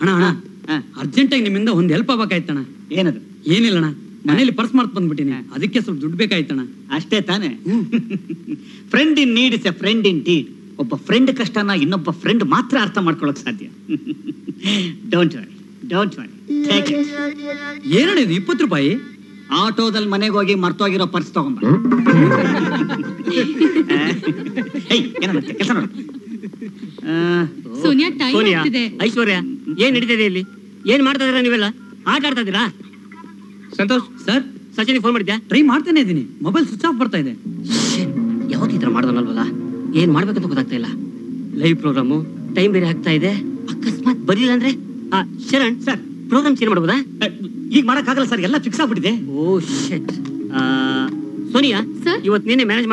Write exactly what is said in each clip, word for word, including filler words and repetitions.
Urgent in the Hundi help of Kaitana. Yenilana, Manil Persmart Panbutina, Adikas of Dudbekaitana, Ashtana. Friend in need is a friend indeed. Of a friend Kastana, you know, a friend Matra Marcoloxadia. Don't worry, don't worry. Take it. Yeran is Putrubai, Auto del Manegogi, Martoiro Perstomba. Hey, Sonia, time today. I swear, Yen did daily. Yen Martha Ranivella, Agartha de la Santos, sir, such an informative. Three Martin Edini, mobile switch off for today. Yahotitra Martha. What are you doing? Live program. Time is going to be there. Sharon, sir, program is going to be fixed. Oh, shit. Sonia, sir, you have to manage.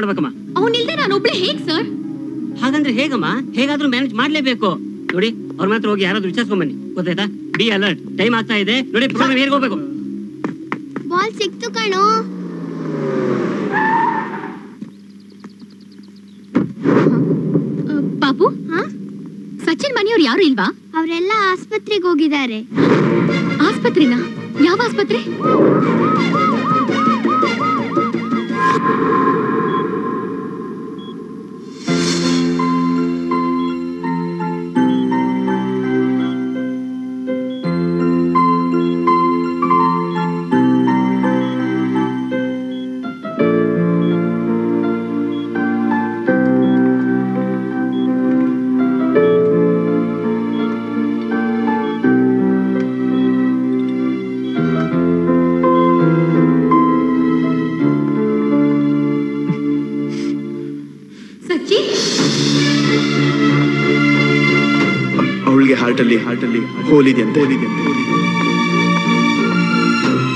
Oh, Nilda, I'm going sir. Hagandre Hegama, Hegadru manage Madlebeco. Lodi, or Matro Yara to just woman. Be alert. Time is going to be program here. Ball six to Kano. Babu, huh? Sachin mani or yaru ilva? Avrella aspatre gogidare. Aspatre na? Yava aspatre? Heartily, heartily, holy and holy.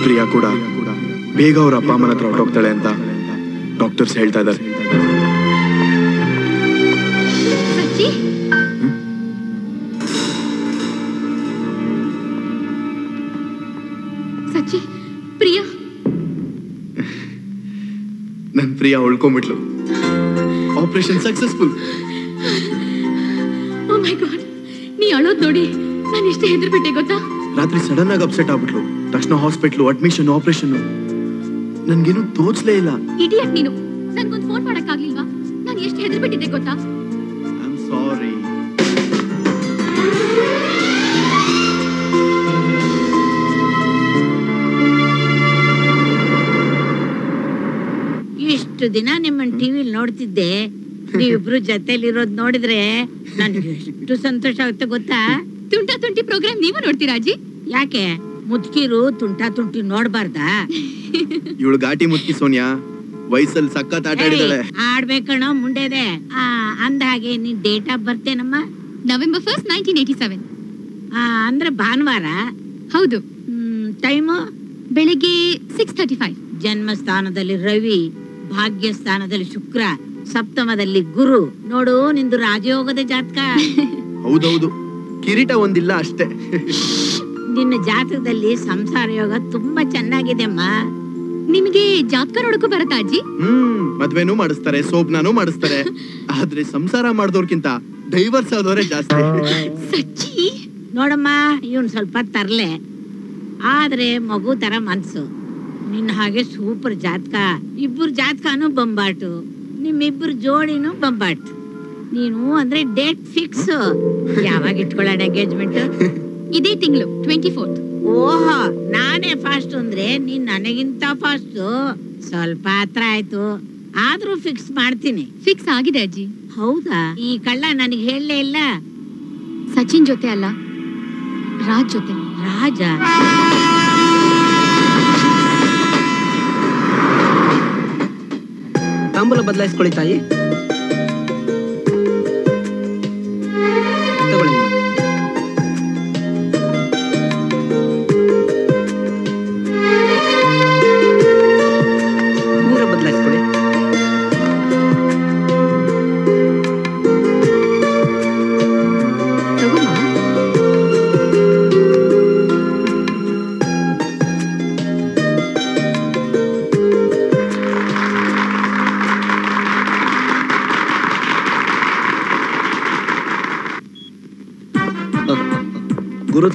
Priya Kuda, Bega or Apamanatra, Doctor Lenta, Doctors held other. Sachi? Sachi, Priya. Nan Priya old comitlo. Operation successful. Oh my god. Hello, Dodi. I'm just here to take a look. Sudden upset outlo. Tashna hospital admission operation. Nanginu thoughts leila. Idiot nino. Nan gon phone para kaglilva. Nan just here to take a look. I'm sorry. Ishtu dina nimman T V nodtidde. Nivibru jateli irod nodidre. To Santosh out the Gota Tunta Tunti program, even Urtiraji Yake Mutkiru Tunta Tunti Nordbarda. You'll got him Mutki Sonia Vaisal Saka Tatadale. Ardbekano Munde there. Ah, and again in data birthenama November first, nineteen eighty-seven. Ah, Andra Banvara. How do? Time Belegi six thirty-five. Janmastanadali Ravi, Bhagyastanadali Shukra. ಸಪ್ತಮದಲ್ಲಿ ಗುರು ನೋಡು ನಿಂದು ರಾಜಯೋಗದ ಜಾತಕ ಹೌದು ಹೌದು ಕಿರೀಟ ಒಂದಿಲ್ಲ ಅಷ್ಟೇ ನಿನ್ನ ಜಾತಕದಲ್ಲಿ ಸಂಸಾರ ಯೋಗ ತುಂಬಾ ಚೆನ್ನಾಗಿದೆ ಅಮ್ಮ ನಿಮಗೆ ಜಾತಕ ನೋಡಕ ಬರುತ್ತಾ ಅಜ್ಜಿ ಹ್ಮ್ ಮದುವೆನೂ ಮಾಡಿಸ್ತಾರೆ ಸೋಪನಾನೂ ಮಾಡಿಸ್ತಾರೆ ಆದ್ರೆ ಸಂಸಾರ ಮಾಡಿದವರಿಗಿಂತ ಡೈವರ್ಸ್ ಆದವರೇ ಜಾಸ್ತಿ ಸಚ್ಚಿ ನೋಡಮ್ಮ ಇವನು ಸ್ವಲ್ಪ ತರಲೆ ಆದ್ರೆ ಮಗು ತರ ಮನಸು ನಿನ್ನ ಹಾಗೆ ಸೂಪರ್ ಜಾತಕ ಇಬ್ಬರು ಜಾತಕನೂ ಬಂಬಾಟು ನಿಮ್ಮಿಬ್ಬರು ಜೋಡಿನೂ ಬಂಬಾಟ್ ನೀನು ಅಂದ್ರೆ ಡೇಟ್ ಫಿಕ್ಸ್ ಯಾವಾಗ ಇಟ್ಕೊಳ್ಳೋಣ ಎಂಗೇಜ್ಮೆಂಟ್ ಇದೇ ತಿಂಗಳು ಟ್ವೆಂಟಿ ಫೋರ್ತ್. ಓಹೋ ನಾನೇ ಫಾಸ್ಟ್ ಅಂದ್ರೆ ನೀನ್ ನನಗಿಂತ ಫಾಸ್ಟ್ ಸ್ವಲ್ಪ ಹತ್ರ ಆಯ್ತು ಆದ್ರೂ ಫಿಕ್ಸ್ ಮಾಡ್ತೀನಿ ಫಿಕ್ಸ್ ಆಗಿದೆ ಅಜ್ಜಿ. ಹೌದಾ ಈ ಕಳ್ಳ ನನಗೆ ಹೇಳಲೇ ಇಲ್ಲ ಸಚಿನ್ ಜೊತೆ ಅಲ್ಲ ರಾಜ್ ಜೊತೆ. ರಾಜ तांबूल बदलाइसकोळ्ळि तायि तगोळ्ळि पूर बदलाइसकोळ्ळि तगोळ्ळि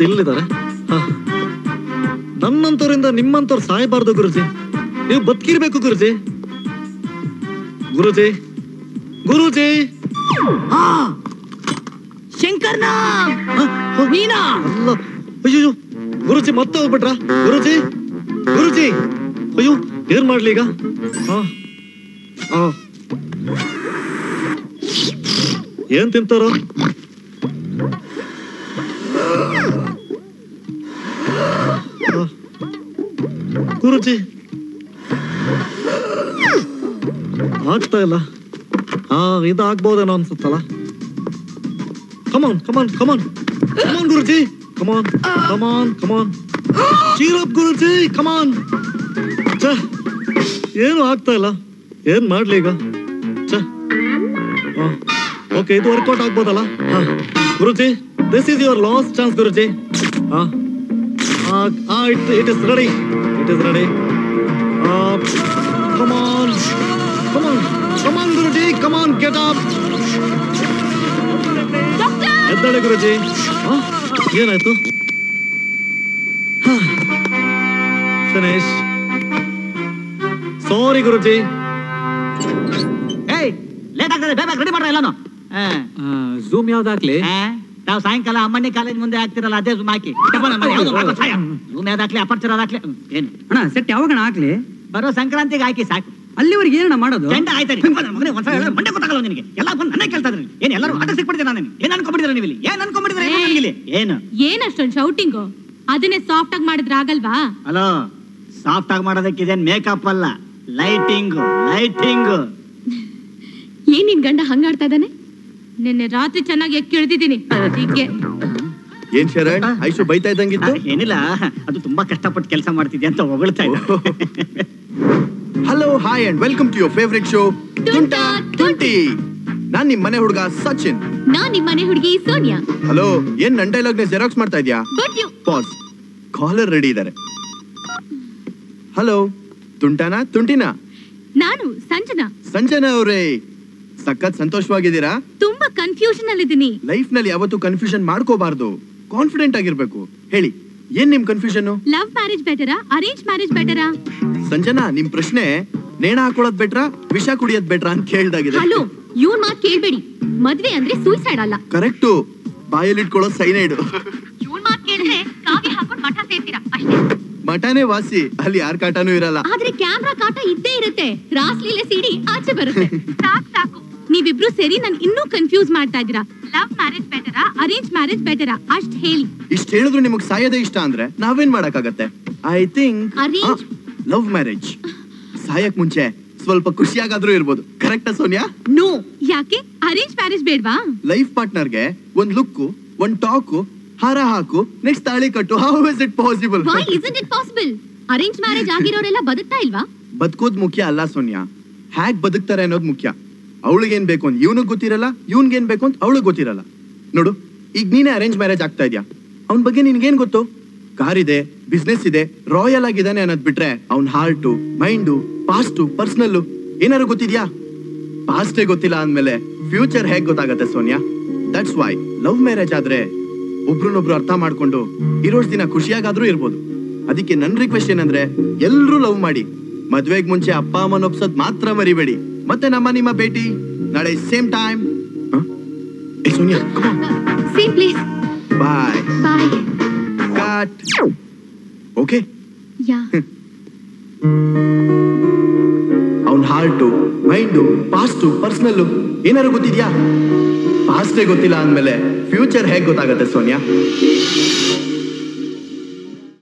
ಮಾಡೋದು ಇಲ್ಲಿದ್ದಾರೆ. ನನ್ನಂತವರಿಂದ ನಿಮ್ಮಂತವ್ರು ಸಾಯಬಾರ್ದು ಗುರುಜಿ, ನೀವು ಬದುಕಿರ್ಬೇಕು ಗುರುಜಿ. ಗುರುಜಿ ಗುರುಜಿ ಶಂಕರ್ನಾ ಮೀನಾ ಅಲ್ಲ, ಅಯ್ಯೋ ಗುರುಜಿ ಮತ್ತೆ ಹೋಗ್ಬಿಟ್ರ? ಗುರುಜಿ ಗುರುಜಿ ಅಯ್ಯೋ ಏನ್ ಮಾಡ್ಲಿ ಈಗ? ಏನ್ ತಿಂತಾರೋ? ಗುರುಜಿ ಆಗ್ತಾ ಇಲ್ಲ. ಹಾ, ಇದಾಗ್ಬೋದೇನೋ ಅನ್ಸುತ್ತಲ್ಲ. Come on come on come on come on Guruji, come on come on come on, cheer up Guruji, come on. ಏನು ಆಗ್ತಾ ಇಲ್ಲ, ಏನ್ ಮಾಡ್ಲಿ ಈಗ? ಓಕೆ, ಇದು ವರ್ಕೌಟ್ ಆಗ್ಬೋದಲ್ಲ? ಹಾ Guruji, this is your last chance Guruji. ಹಾ ಹಾ, it it is ready, it is ready. Come on come on come on Guruji, come on, get up. ಎದ್ದಾಳೆ ಗುರುಜಿ. ಹಾ, ಏನಾಯ್ತು? ಫಿನಿಶ್. ಸಾರಿ ಗುರುಜಿ. ಏಯ್, ಲೇಟ್ ಆಗ್ತದೆ, ಬೇಗ ರೆಡಿ ಮಾಡ್ರ ಎಲ್ಲಾನು. ಝೂಮ್ ಯಾವ್ದು ಹಾಕ್ಲಿ? ನಾವು ಸಾಯಂಕಾಲ ಅಮ್ಮಣ್ಣಿ ಕಾಲೇಜ್ ಮುಂದೆ ಹಾಕ್ತಿರಲ್ಲ, ಅದೇ ಝೂಮ್ ಹಾಕಿ. ಝೂಮ್ ಯಾವ್ದು ಹಾಕ್ಲಿ? ಅಪರ್ಚರ್ ಹಾಕ್ಲಿ? ಏನು ಅಣ್ಣ, ಸೆಟ್ ಯಾವಾಗ ಹಾಕ್ಲಿ? ಬರೋ ಸಂಕ್ರಾಂತಿಗೆ ಹಾಕಿ ಸಾಕು. ಅಲ್ಲಿವರೆಗೆ ಏನಣ್ಣ ಮಾಡೋದು? ಎಂಟ ಆಯ್ತಾರೆ ಮಂಡೆ ಗೊತ್ತಾಗಲ್ಲ ನಿನಗೆ. ಎಲ್ಲ ಬಂದು ನನ್ನ ಕೇಳ್ತಾ ಇದ್ರಿ ಏನು? ಎಲ್ಲರೂ ಆಟ ಸಿಕ್ಬಿಡ್ತೀನಿ ನಾನು. ಏನು ಅನ್ಕೊಂಡ್ಬಿಟ್ಟಿದ್ರೆ ನೀವು ಇಲ್ಲಿ? ಏನು ಅನ್ಕೊಂಡ್ಬಿಟ್ಟಿದ್ರೆ? ಏನು ಏನು ಅಷ್ಟೊಂದು ಶೌಟಿಂಗು? ಅದನ್ನೇ ಸಾಫ್ಟ್ ಆಗಿ ಮಾಡಿದ್ರೆ ಆಗಲ್ವಾ? ಅಲೋ, ಸಾಫ್ಟ್ ಆಗಿ ಮಾಡೋದಕ್ಕೆ ಇದೇನು ಮೇಕಪ್ ಅಲ್ಲ, ಲೈಟಿಂಗು ಲೈಟಿಂಗು. ಏನ್ ನಿನ್ ಗಂಡ ಹಂಗಾಡ್ತಾ ಇದ್ದಾನೆ? ನಿನ್ನೆ ರಾತ್ರಿ ಚೆನ್ನಾಗಿ ಎಕ್ಕಿ ಹಿಡಿದಿದ್ದೀನಿ. ಏನ್ ಶರಣ್, ಐಶು ಬೈತಾ ಇದ್ದಂಗಿತ್ತು? ಏನಿಲ್ಲ, ಅದು ತುಂಬಾ ಕಷ್ಟಪಟ್ಟು ಕೆಲಸ ಮಾಡ್ತಿದ್ದೆ ಅಂತ ಹೊಗಳ್ತಾ ಇದ್ದೆ. Hello, hi and welcome to your favourite show Tunta Tunti. ನಾನು ನಿಮ್ಮ ಮನೆ ಹುಡುಗ ಸಚಿನ್. ನಾನು ನಿಮ್ಮ ಮನೆ ಹುಡುಗಿ ಸೋನಿಯಾ. ಹಲೋ, ಏನ್ ನನ್ನ ಡೈಲಾಗ್ ನೇ ಜೆರಾಕ್ಸ್ ಮಾಡ್ತಾ ಇದ್ಯಾ? ಪಾಸ್, ಕಾಲರ್ ರೆಡಿ ಇದ್ದಾರೆ. ಹಲೋ, ತುಂಟಾನಾ ತುಂಟಿನಾ? ನಾನು ಸಂಜನಾ. ಸಂಜನಾ ಅವರೇ, ಸಖತ್ ಸಂತೋಷವಾಗಿದ್ದೀರಾ? ತುಂಬಾ ಕನ್ಫ್ಯೂಷನ್ ಅಲ್ಲಿ ಇದ್ದೀನಿ. ಲೈಫ್ ನಲ್ಲಿ ಯಾವತ್ತೂ ಕನ್ಫ್ಯೂಷನ್ ಮಾಡ್ಕೋಬಾರ್ದು, ಕಾನ್ಫಿಡೆಂಟ್ ಆಗಿರ್ಬೇಕು. ಹೇಳಿ, ಏನ್ ನಿಮ್ ಕನ್ಫ್ಯೂಷನ್? ಲವ್ ಮ್ಯಾರೇಜ್ ಬೆಟರಾ, ಅರೇಂಜ್ ಮ್ಯಾರೇಜ್ ಬೆಟರಾ? ಸಂಜನಾ, ನಿಮ್ ಪ್ರಶ್ನೆ ನೇಣ ಹಾಕೊಳ್ಳೋದ್ ಬೆಟ್ರಾ, ವಿಷ ಕುಡಿಯೋದ್ ಬೆಟ್ರಾ ಅಂತ ಕೇಳ್ದಾಗಿದೆ. ಹಲೋ, ಇವ್ನ ಮಾತು ಕೇಳ್ಬೇಡಿ. ಮದ್ವೆ ಅಂದ್ರೆ ಸೂಸೈಡ್ ಅಲ್ಲ. ಕರೆಕ್ಟ್, ಬಾಯಲ್ಲಿ ಇಟ್ಕೊಳ್ಳೋ ಸೈನೈಡ್. ಇವ್ನ ಮಾತು ಕೇಳಿದ್ರೆ ಕಾವಿ ಹಾಕೊಂಡು ಮಠ ಸೇರ್ತೀರಾ ಅಷ್ಟೇ. ಮಠನೇ ವಾಸಿ, ಅಲ್ಲಿ ಯಾರ ಕಾಟನೂ ಇರಲ್ಲ. ಆದ್ರೆ ಕ್ಯಾಮ್ರಾ ಕಾಟ ಇದ್ದೇ ಇರುತ್ತೆ, ರಾಸ್ಲೀಲೆ ಸಿಡಿ ಆಚೆ ಬರುತ್ತೆ. ಸಾಕು ಸಾಕು, ನೀವಿಬ್ರು ಸೇರಿ ನನ್ ಇನ್ನೂ ಕನ್ಫ್ಯೂಸ್ ಮಾಡ್ತಾ ಇದೀರಾ. ಲವ್ ಮ್ಯಾರೇಜ್ ಬೆಟರಾ, ಅರೇಂಜ್ ಮ್ಯಾರೇಜ್ ಬೆಟರಾ ಅಷ್ಟ್ ಹೇಳಿ. ಇಷ್ಟ ಹೇಳಿದ್ರು ನಿಮಗ್ ಸಾಯದೇ ಇಷ್ಟ ಅಂದ್ರೆ ನಾವೇನ್ ಮಾಡಕ್ಕಾಗತ್ತೆ? I think arrange love marriage. ಸಾಯಕ್ ಮುಂಚೆ ಸ್ವಲ್ಪ ಖುಷಿಯಾಗಾದ್ರೂ ಇರ್ಬೋದು, ಕರೆಕ್ಟಾ ಸೋನಿಯಾ? ನೋ, ಯಾಕೆ ಅರೇಂಜ್ ಮ್ಯಾರೇಜ್ ಬೇಡ್ವಾ? ಲೈಫ್ ಪಾರ್ಟ್ನರ್ಗೆ ಒಂದ್ ಲುಕ್, ಒಂದ್ ಟಾಕು, ಹಾರ ಹಾಕು, ನೆಕ್ಸ್ಟ್ ತಾಳಿ ಕಟ್ಟು. How is it possible? Why isn't it possible? Arrange marriage ಆಗಿರೋರೆಲ್ಲ ಬದುಕ್ತಾ ಇಲ್ವಾ? ಬದುಕೋದು ಮುಖ್ಯ ಅಲ್ಲ ಸೋನಿಯಾ, ಹ್ಯಾಕ್ ಬದುಕ್ತಾರೆ ಅನ್ನೋದು ಮುಖ್ಯ. ಅವಳಿಗೇನ್ ಬೇಕು ಅಂತ ಇವನಿಗೆ ಗೊತ್ತಿರಲ್ಲ, ಇವನ್ಗೇನ್ ಬೇಕು ಅಂತ ಅವಳಿಗೆ ಗೊತ್ತಿರಲ್ಲ. ನೋಡು, ಈಗ ನೀನೇ ಅರೇಂಜ್ ಮ್ಯಾರೇಜ್ ಆಗ್ತಾ ಇದೆಯಾ, ಅವನ ಬಗ್ಗೆ ನಿನ್ಗೇನ್ ಗೊತ್ತು? ಕಾರ್ ಇದೆ, ಬಿಸ್ನೆಸ್ ಇದೆ, ರಾಯಲ್ ಆಗಿದ್ದಾನೆ ಅನ್ನೋದ್ ಬಿಟ್ರೆ ಅವ್ನ ಹಾರ್ಟು, ಮೈಂಡು, ಪಾಸ್ಟು, ಪರ್ಸನಲ್ಲು ಏನಾರು ಗೊತ್ತಿದ್ಯಾ? ಪಾಸ್ಟೇ ಗೊತ್ತಿಲ್ಲ ಅಂದ್ಮೇಲೆ ಫ್ಯೂಚರ್ ಹೇಗ್ ಗೊತ್ತಾಗತ್ತೆ Sonia? That's why love marriage ಆದ್ರೆ ಒಬ್ರನ್ನೊಬ್ರು ಅರ್ಥ ಮಾಡ್ಕೊಂಡು ಇರೋಷ್ಟು ದಿನ ಖುಷಿಯಾಗಾದ್ರೂ ಇರ್ಬೋದು. ಅದಕ್ಕೆ ನನ್ನ ರಿಕ್ವೆಸ್ಟ್ ಏನಂದ್ರೆ, ಎಲ್ಲರೂ ಲವ್ ಮಾಡಿ. ಮದ್ವೆಗ್ ಮುಂಚೆ ಅಪ್ಪ ಅಮ್ಮನ ಒಪ್ಸೋದ್ ಮಾತ್ರ ಮರಿಬೇಡಿ. ಮತ್ತೆ ನಮ್ಮ ನಿಮ್ಮ ಭೇಟಿ ನಾಳೆ same time. Sonia, same place. Bye bye. Cut. Okay. Yeah, ಅವನ ಹಾರ್ಟು, ಮೈಂಡು, ಪಾಸ್ಟು, ಪರ್ಸನಲ್ಲು ಏನಾರು ಗೊತ್ತಿದ್ಯಾ? ಪಾಸ್ಟೇ ಗೊತ್ತಿಲ್ಲ ಅಂದಮೇಲೆ ಫ್ಯೂಚರ್ ಹೇಗೆ ಗೊತ್ತಾಗತ್ತೆ ಸೋನಿಯಾ?